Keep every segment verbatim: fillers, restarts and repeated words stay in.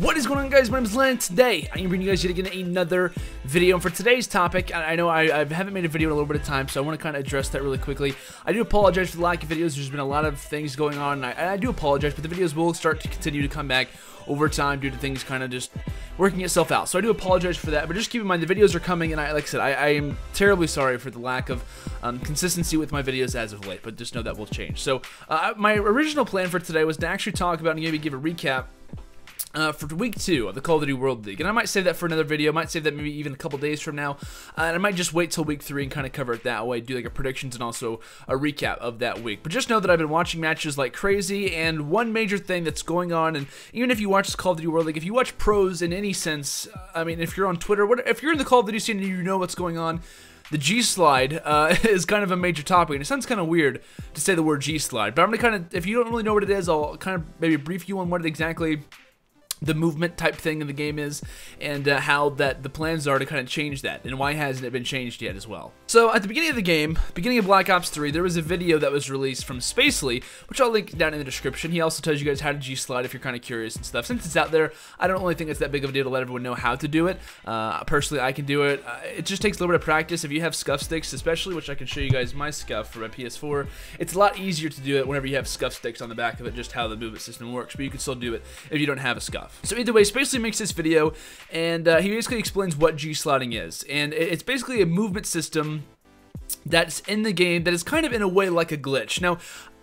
What is going on, guys? My name is Len. Today I'm bringing you guys yet again another video. And for today's topic, I know I, I haven't made a video in a little bit of time, so I want to kind of address that really quickly. I do apologize for the lack of videos. There's been a lot of things going on, and I, I do apologize, but the videos will start to continue to come back over time due to things kind of just working itself out. So I do apologize for that, but just keep in mind the videos are coming, and I, like I said, I, I am terribly sorry for the lack of um, consistency with my videos as of late, but just know that will change. So uh, my original plan for today was to actually talk about and maybe give a recap Uh, for week two of the Call of Duty World League, and I might save that for another video. I might save that maybe even a couple days from now, uh, and I might just wait till week three and kind of cover it that way, do like a predictions and also a recap of that week. But just know that I've been watching matches like crazy, and one major thing that's going on, and even if you watch this Call of Duty World League, if you watch pros in any sense, I mean, if you're on Twitter, what, if you're in the Call of Duty scene and you know what's going on, the G-Slide uh, is kind of a major topic, and it sounds kind of weird to say the word G-Slide, but I'm going to kind of, if you don't really know what it is, I'll kind of maybe brief you on what it exactly the movement type thing in the game is, and uh, how that the plans are to kind of change that, and why hasn't it been changed yet as well. So at the beginning of the game, beginning of Black Ops three, there was a video that was released from Spacely, which I'll link down in the description. He also tells you guys how to G-slide if you're kind of curious and stuff. Since it's out there, I don't really think it's that big of a deal to let everyone know how to do it. Uh, personally, I can do it. Uh, it just takes a little bit of practice. If you have scuff sticks especially, which I can show you guys my scuff for my P S four, it's a lot easier to do it whenever you have scuff sticks on the back of it, just how the movement system works, but you can still do it if you don't have a scuff. So either way, Spacely makes this video, and uh, he basically explains what G-sliding is, and it's basically a movement system that's in the game that is kind of in a way like a glitch. Now,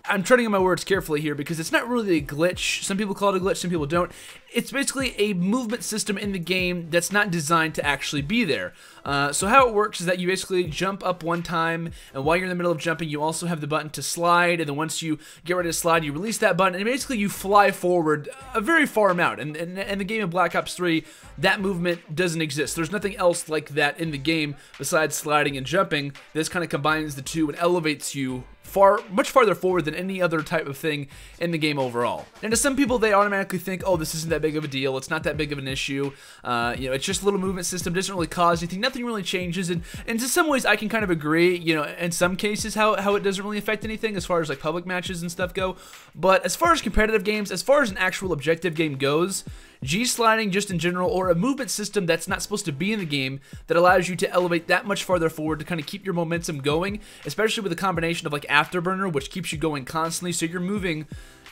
I'm treading on my words carefully here because it's not really a glitch. Some people call it a glitch, some people don't. It's basically a movement system in the game that's not designed to actually be there. Uh, so how it works is that you basically jump up one time, and while you're in the middle of jumping, you also have the button to slide, and then once you get ready to slide, you release that button, and basically you fly forward a very far amount. And in the game of Black Ops three, that movement doesn't exist. There's nothing else like that in the game besides sliding and jumping. This kind of combines the two and elevates you far, much farther forward than any other type of thing in the game overall. And to some people, they automatically think, oh, this isn't that big of a deal, it's not that big of an issue, uh, you know, it's just a little movement system, doesn't really cause anything, nothing really changes, and, and in some ways I can kind of agree, you know, in some cases how, how it doesn't really affect anything as far as like public matches and stuff go, but as far as competitive games, as far as an actual objective game goes, G-sliding just in general, or a movement system that's not supposed to be in the game that allows you to elevate that much farther forward to kind of keep your momentum going, especially with a combination of like Afterburner, which keeps you going constantly, so you're moving,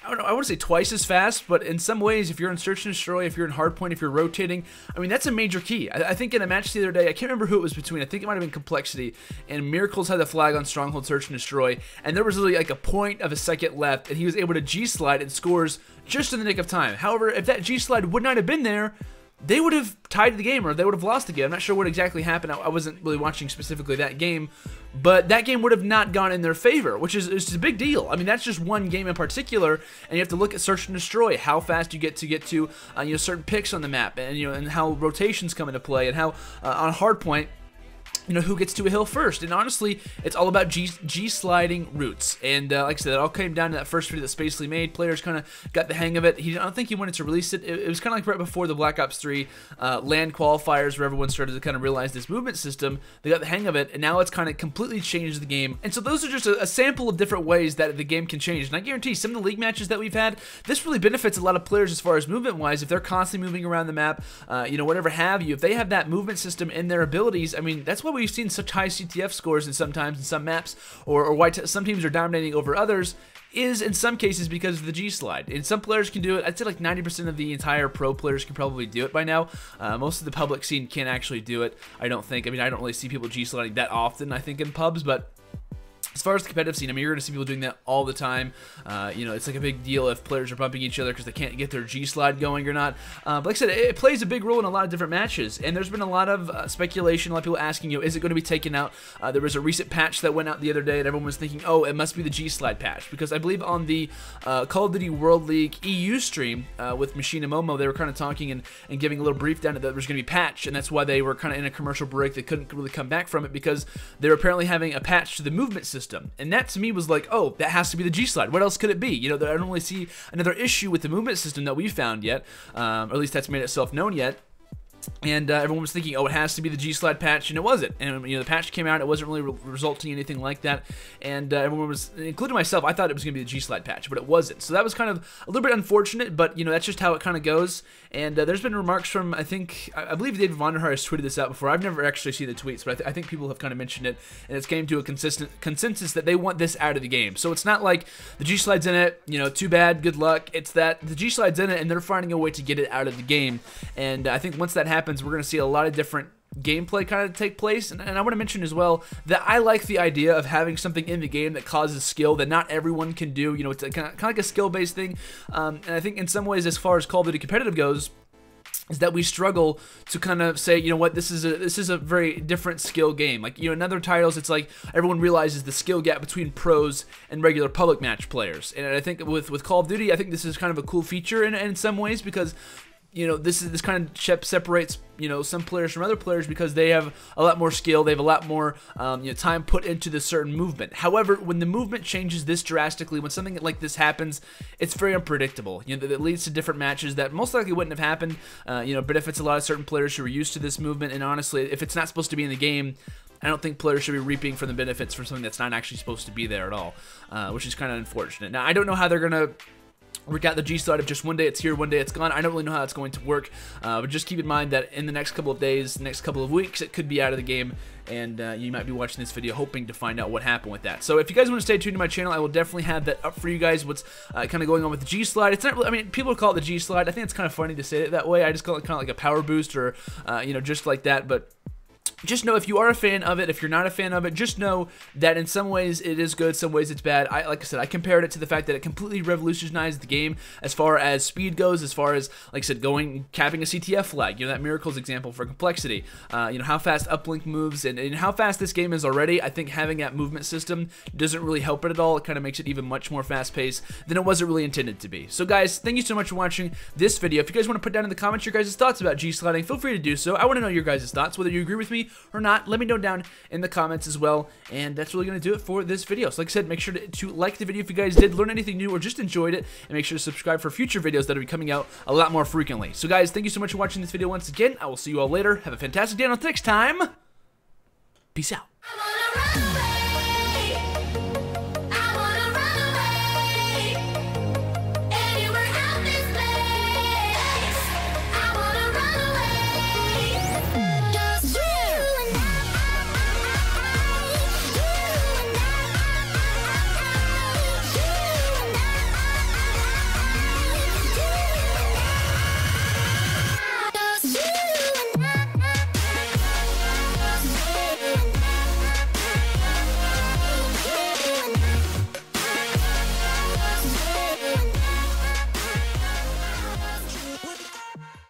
I don't know, I want to say twice as fast, but in some ways, if you're in Search and Destroy, if you're in Hardpoint, if you're rotating, I mean, that's a major key. I, I think in a match the other day, I can't remember who it was between, I think it might have been Complexity, and Miracles had the flag on Stronghold, Search and Destroy, and there was literally like a point of a second left, and he was able to G-slide and scores just in the nick of time. However, if that G-slide would not have been there, they would have tied the game, or they would have lost the game. I'm not sure what exactly happened. I wasn't really watching specifically that game, but that game would have not gone in their favor, which is, is a big deal. I mean, that's just one game in particular, and you have to look at Search and Destroy, how fast you get to get to uh, you know, certain picks on the map, and you know, and how rotations come into play, and how uh, on Hardpoint, you know, who gets to a hill first. And honestly, it's all about G, G sliding routes. And uh, like I said, it all came down to that first video that Spacely made. Players kind of got the hang of it. He, I don't think he wanted to release it. It, it was kind of like right before the Black Ops three uh, LAN qualifiers, where everyone started to kind of realize this movement system. They got the hang of it, and now it's kind of completely changed the game. And so those are just a, a sample of different ways that the game can change. And I guarantee some of the league matches that we've had, this really benefits a lot of players as far as movement-wise. If they're constantly moving around the map, uh, you know, whatever have you, if they have that movement system in their abilities, I mean, that's what we've seen such high C T F scores in sometimes in some maps, or, or why t some teams are dominating over others, is in some cases because of the G-slide. And some players can do it. I'd say like ninety percent of the entire pro players can probably do it by now. Uh, most of the public scene can't actually do it, I don't think. I mean, I don't really see people G-sliding that often, I think, in pubs, but as far as the competitive scene, I mean, you're going to see people doing that all the time. Uh, you know, it's like a big deal if players are bumping each other because they can't get their G-slide going or not. Uh, but like I said, it, it plays a big role in a lot of different matches, and there's been a lot of uh, speculation, a lot of people asking, you know, is it going to be taken out? Uh, there was a recent patch that went out the other day, and everyone was thinking, oh, it must be the G-slide patch, because I believe on the uh, Call of Duty World League E U stream uh, with Machina Momo, they were kind of talking and, and giving a little brief down that there was going to be patch, and that's why they were kind of in a commercial break. They couldn't really come back from it because they were apparently having a patch to the movement system. System. And that to me was like, oh, that has to be the G-slide. What else could it be? You know, I don't really see another issue with the movement system that we've found yet, um, or at least that's made itself known yet. And uh, everyone was thinking, oh, it has to be the G-Slide patch, and it wasn't. And you know, the patch came out, it wasn't really re resulting in anything like that. And uh, everyone was, including myself, I thought it was going to be the G-Slide patch, but it wasn't. So that was kind of a little bit unfortunate, but you know, that's just how it kind of goes. And uh, there's been remarks from, I think, I, I believe David Vonderhaar has tweeted this out before. I've never actually seen the tweets, but I, th I think people have kind of mentioned it, and it's came to a consistent consensus that they want this out of the game. So it's not like the G-Slide's in it, you know, too bad, good luck. It's that the G-Slide's in it, and they're finding a way to get it out of the game. And uh, I think once that happens, we're going to see a lot of different gameplay kind of take place. And, and I want to mention as well that I like the idea of having something in the game that causes skill that not everyone can do. You know, it's a, kind of, kind of like a skill-based thing. Um, and I think in some ways, as far as Call of Duty competitive goes, is that we struggle to kind of say, you know what, this is a this is a very different skill game. Like, you know, in other titles, it's like everyone realizes the skill gap between pros and regular public match players. And I think with with Call of Duty, I think this is kind of a cool feature in, in some ways, because you know, this is this kind of separates, you know, some players from other players because they have a lot more skill. They have a lot more um, you know, time put into this certain movement. However, when the movement changes this drastically, when something like this happens, it's very unpredictable. You know, that leads to different matches that most likely wouldn't have happened. Uh, you know, benefits a lot of certain players who are used to this movement. And honestly, if it's not supposed to be in the game, I don't think players should be reaping from the benefits for something that's not actually supposed to be there at all, uh, which is kind of unfortunate. Now, I don't know how they're gonna work out the G-Slide of just one day it's here, one day it's gone. I don't really know how it's going to work, uh, but just keep in mind that in the next couple of days, next couple of weeks, it could be out of the game, and uh, you might be watching this video hoping to find out what happened with that. So if you guys want to stay tuned to my channel, I will definitely have that up for you guys, what's uh, kind of going on with the G-Slide. It's not really, I mean, people call it the G-Slide. I think it's kind of funny to say it that way. I just call it kind of like a power boost or, uh, you know, just like that, but just know if you are a fan of it, if you're not a fan of it, just know that in some ways it is good, some ways it's bad. I, like I said, I compared it to the fact that it completely revolutionized the game as far as speed goes, as far as, like I said, going, capping a C T F flag, you know, that Miracles example for Complexity, uh, you know, how fast uplink moves and, and how fast this game is already. I think having that movement system doesn't really help it at all. It kind of makes it even much more fast-paced than it wasn't really intended to be. So guys, thank you so much for watching this video. If you guys want to put down in the comments your guys' thoughts about G-Sliding, feel free to do so. I want to know your guys' thoughts, whether you agree with me or not. Let me know down in the comments as well, and that's really going to do it for this video. So like I said, make sure to, to like the video if you guys did learn anything new or just enjoyed it, and make sure to subscribe for future videos that will be coming out a lot more frequently. So guys, thank you so much for watching this video once again. I will see you all later. Have a fantastic day, and until next time, peace out.